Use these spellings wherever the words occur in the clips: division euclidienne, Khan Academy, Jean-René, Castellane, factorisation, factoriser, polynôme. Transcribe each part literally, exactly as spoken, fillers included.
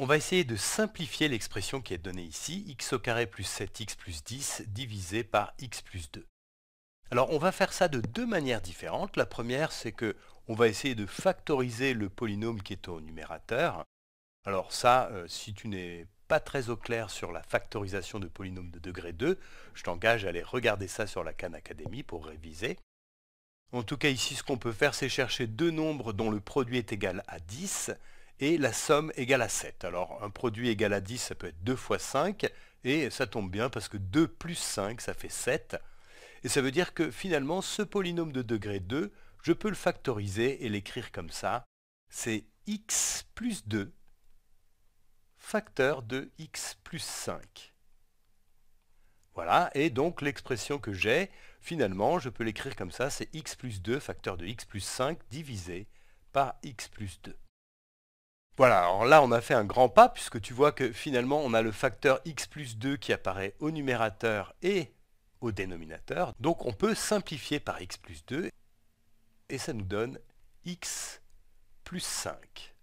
On va essayer de simplifier l'expression qui est donnée ici, x au carré plus sept x plus dix divisé par x plus deux. Alors on va faire ça de deux manières différentes. La première, c'est que on va essayer de factoriser le polynôme qui est au numérateur. Alors ça, euh, si tu n'es pas très au clair sur la factorisation de polynômes de degré deux, je t'engage à aller regarder ça sur la Khan Academy pour réviser. En tout cas ici, ce qu'on peut faire, c'est chercher deux nombres dont le produit est égal à dix et la somme égale à sept. Alors un produit égal à dix, ça peut être deux fois cinq, et ça tombe bien parce que deux plus cinq, ça fait sept. Et ça veut dire que finalement, ce polynôme de degré deux, je peux le factoriser et l'écrire comme ça. C'est x plus deux facteur de x plus cinq. Voilà, et donc l'expression que j'ai, finalement, je peux l'écrire comme ça, c'est x plus deux facteur de x plus cinq divisé par x plus deux. Voilà, alors là on a fait un grand pas, puisque tu vois que finalement on a le facteur x plus deux qui apparaît au numérateur et au dénominateur. Donc on peut simplifier par x plus deux, et ça nous donne x plus cinq.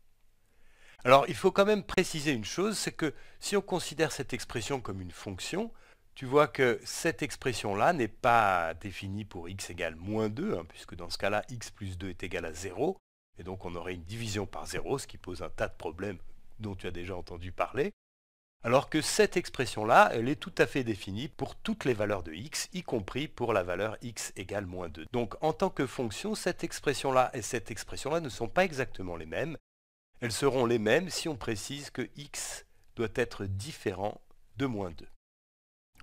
Alors il faut quand même préciser une chose, c'est que si on considère cette expression comme une fonction, tu vois que cette expression-là n'est pas définie pour x égale moins deux, hein, puisque dans ce cas-là, x plus deux est égal à zéro, et donc on aurait une division par zéro, ce qui pose un tas de problèmes dont tu as déjà entendu parler. Alors que cette expression-là, elle est tout à fait définie pour toutes les valeurs de x, y compris pour la valeur x égale moins deux. Donc en tant que fonction, cette expression-là et cette expression-là ne sont pas exactement les mêmes. Elles seront les mêmes si on précise que x doit être différent de moins deux.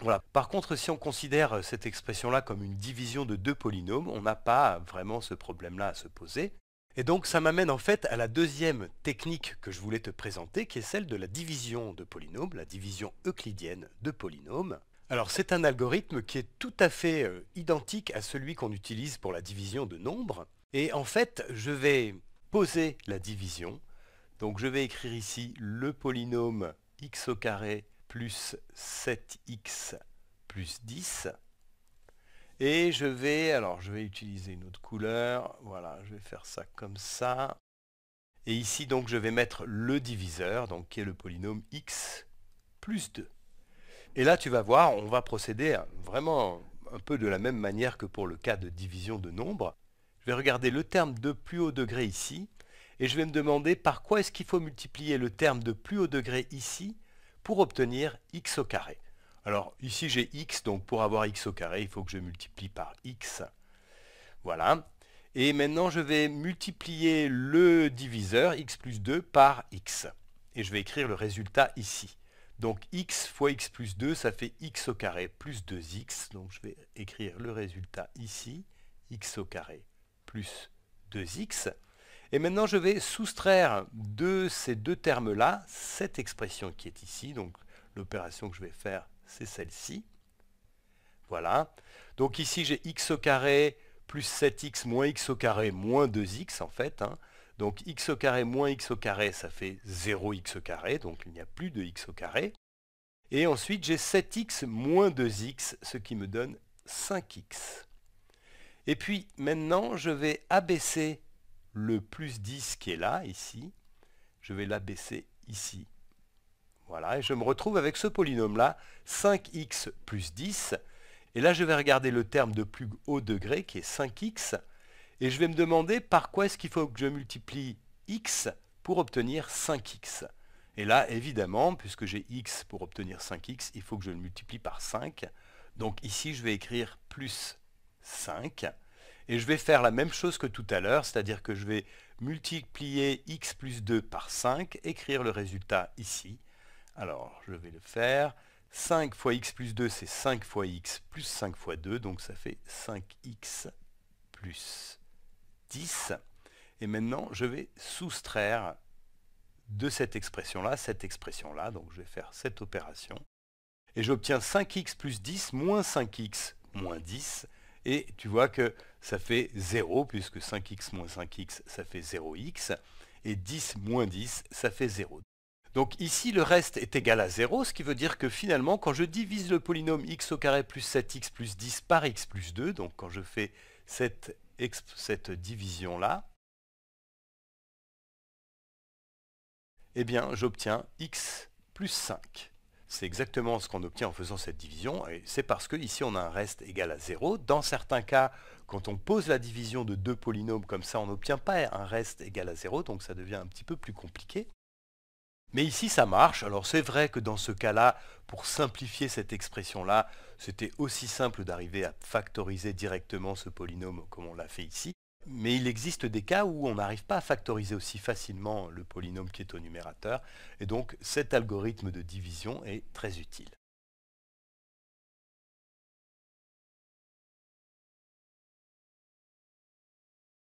Voilà. Par contre, si on considère cette expression-là comme une division de deux polynômes, on n'a pas vraiment ce problème-là à se poser. Et donc ça m'amène en fait à la deuxième technique que je voulais te présenter, qui est celle de la division de polynômes, la division euclidienne de polynômes. Alors c'est un algorithme qui est tout à fait euh, identique à celui qu'on utilise pour la division de nombres. Et en fait, je vais poser la division. Donc je vais écrire ici le polynôme x au carré plus sept x plus dix. Et je vais, alors je vais utiliser une autre couleur, voilà, je vais faire ça comme ça. Et ici donc je vais mettre le diviseur, donc qui est le polynôme x plus deux. Et là tu vas voir, on va procéder vraiment un peu de la même manière que pour le cas de division de nombres. Je vais regarder le terme de plus haut degré ici, et je vais me demander par quoi est-ce qu'il faut multiplier le terme de plus haut degré ici pour obtenir x au carré. Alors ici j'ai x, donc pour avoir x au carré, il faut que je multiplie par x. Voilà. Et maintenant je vais multiplier le diviseur x plus deux par x. Et je vais écrire le résultat ici. Donc x fois x plus deux, ça fait x au carré plus deux x. Donc je vais écrire le résultat ici, x au carré plus deux x. Et maintenant je vais soustraire de ces deux termes-là cette expression qui est ici. Donc l'opération que je vais faire, c'est celle-ci. Voilà. Donc ici, j'ai x au carré plus sept x moins x au carré moins deux x, en fait. Hein. Donc x au carré moins x au carré, ça fait zéro x au carré. Donc il n'y a plus de x au carré. Et ensuite, j'ai sept x moins deux x, ce qui me donne cinq x. Et puis, maintenant, je vais abaisser le plus dix qui est là, ici. Je vais l'abaisser ici. Voilà, et je me retrouve avec ce polynôme-là, cinq x plus dix. Et là, je vais regarder le terme de plus haut degré, qui est cinq x. Et je vais me demander par quoi est-ce qu'il faut que je multiplie x pour obtenir cinq x. Et là, évidemment, puisque j'ai x pour obtenir cinq x, il faut que je le multiplie par cinq. Donc ici, je vais écrire plus cinq. Et je vais faire la même chose que tout à l'heure, c'est-à-dire que je vais multiplier x plus deux par cinq, écrire le résultat ici. Alors, je vais le faire. cinq fois x plus deux, c'est cinq fois x plus cinq fois deux, donc ça fait cinq x plus dix. Et maintenant, je vais soustraire de cette expression-là, cette expression-là, donc je vais faire cette opération. Et j'obtiens cinq x plus dix moins cinq x moins dix. Et tu vois que ça fait zéro, puisque cinq x moins cinq x, ça fait zéro x. Et dix moins dix, ça fait zéro. Donc ici, le reste est égal à zéro, ce qui veut dire que finalement, quand je divise le polynôme x au carré plus sept x plus dix par x plus deux, donc quand je fais cette, cette division-là, eh bien j'obtiens x plus cinq. C'est exactement ce qu'on obtient en faisant cette division, et c'est parce que ici on a un reste égal à zéro. Dans certains cas, quand on pose la division de deux polynômes comme ça, on n'obtient pas un reste égal à zéro, donc ça devient un petit peu plus compliqué. Mais ici ça marche. Alors c'est vrai que dans ce cas-là, pour simplifier cette expression-là, c'était aussi simple d'arriver à factoriser directement ce polynôme comme on l'a fait ici. Mais il existe des cas où on n'arrive pas à factoriser aussi facilement le polynôme qui est au numérateur, et donc cet algorithme de division est très utile.